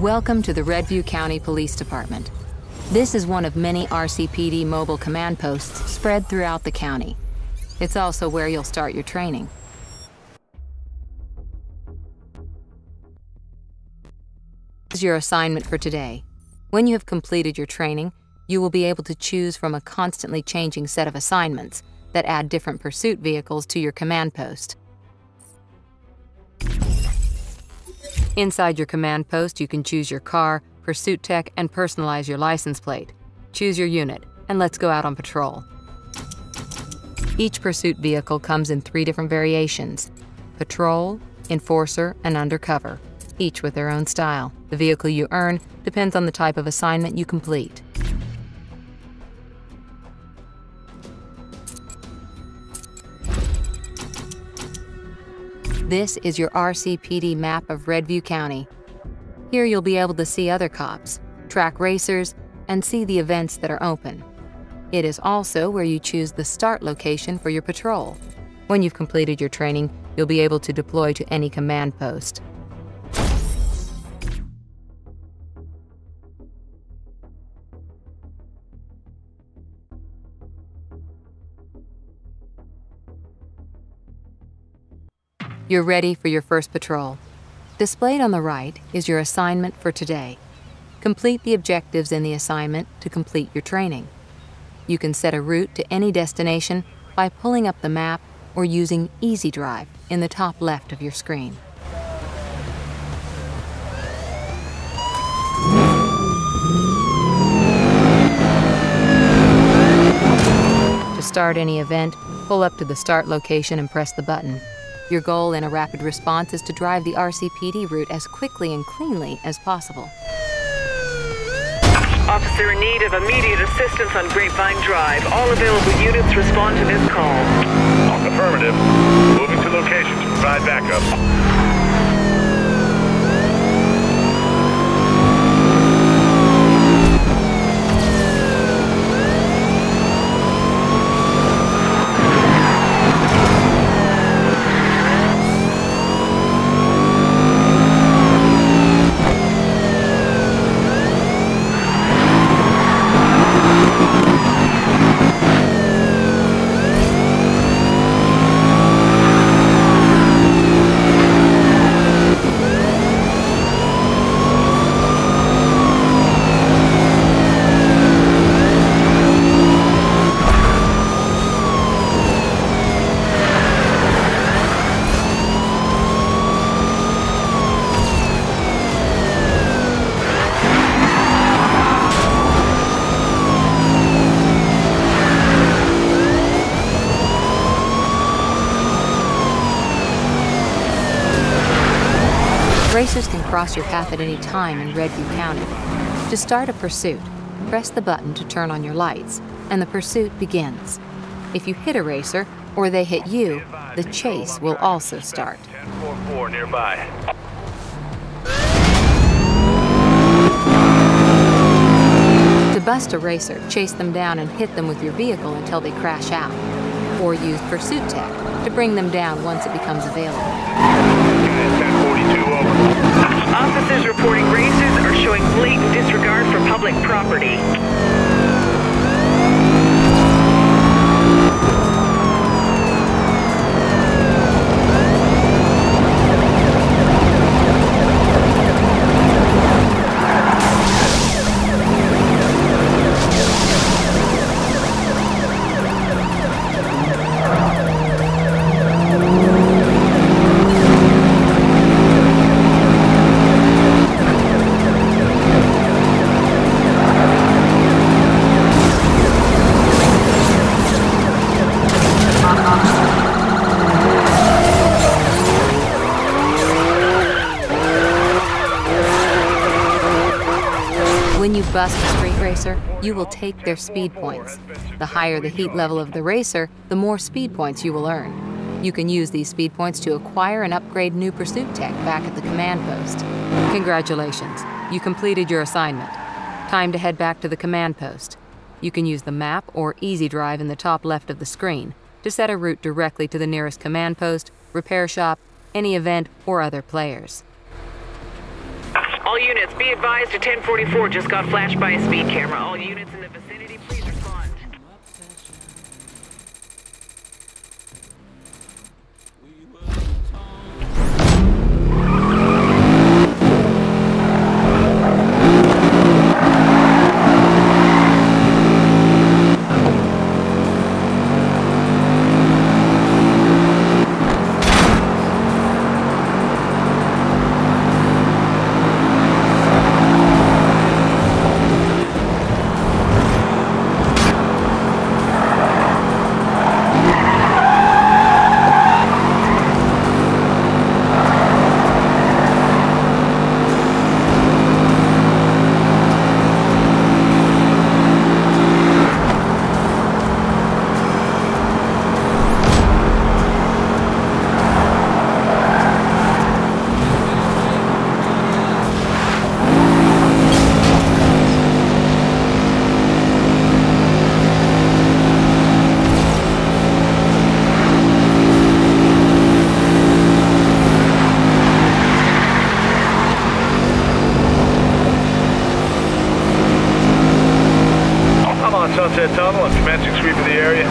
Welcome to the Redview County Police Department. This is one of many RCPD mobile command posts spread throughout the county. It's also where you'll start your training. This is your assignment for today. When you have completed your training, you will be able to choose from a constantly changing set of assignments that add different pursuit vehicles to your command post. Inside your command post, you can choose your car, pursuit tech, and personalize your license plate. Choose your unit, and let's go out on patrol. Each pursuit vehicle comes in three different variations: patrol, enforcer, and undercover, each with their own style. The vehicle you earn depends on the type of assignment you complete. This is your RCPD map of Redview County. Here you'll be able to see other cops, track racers, and see the events that are open. It is also where you choose the start location for your patrol. When you've completed your training, you'll be able to deploy to any command post. You're ready for your first patrol. Displayed on the right is your assignment for today. Complete the objectives in the assignment to complete your training. You can set a route to any destination by pulling up the map or using EasyDrive in the top left of your screen. To start any event, pull up to the start location and press the button. Your goal in a rapid response is to drive the RCPD route as quickly and cleanly as possible. Officer in need of immediate assistance on Grapevine Drive. All available units respond to this call. Affirmative. Moving to location to provide backup. Racers can cross your path at any time in Redview County. To start a pursuit, press the button to turn on your lights, and the pursuit begins. If you hit a racer, or they hit you, the chase will also start. 1044 nearby. To bust a racer, chase them down and hit them with your vehicle until they crash out, or use pursuit tech to bring them down once it becomes available. Officers reporting racers are showing blatant disregard for public property. When you bust a street racer, you will take their speed points. The higher the heat level of the racer, the more speed points you will earn. You can use these speed points to acquire and upgrade new pursuit tech back at the command post. Congratulations, you completed your assignment. Time to head back to the command post. You can use the map or EasyDrive in the top left of the screen to set a route directly to the nearest command post, repair shop, any event, or other players. All units, be advised a 1044 just got flashed by a speed camera. All units in the vicinity, please respond. Sunset Tunnel, I'm commencing sweep of the area.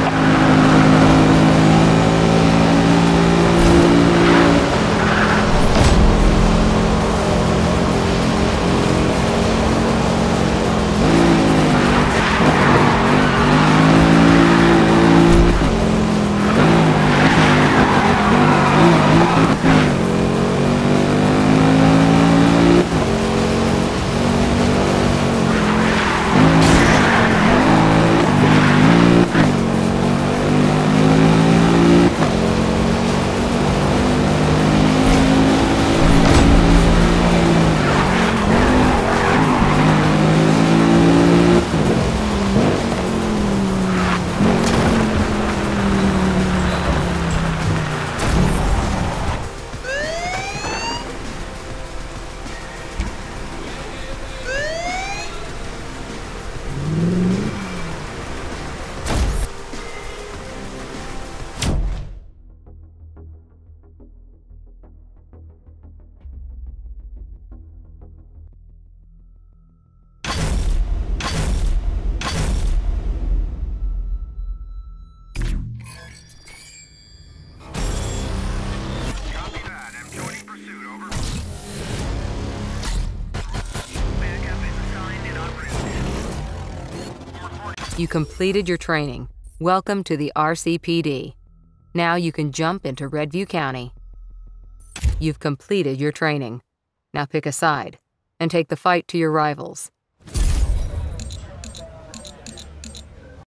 You completed your training. Welcome to the RCPD. Now you can jump into Redview County. You've completed your training. Now pick a side and take the fight to your rivals.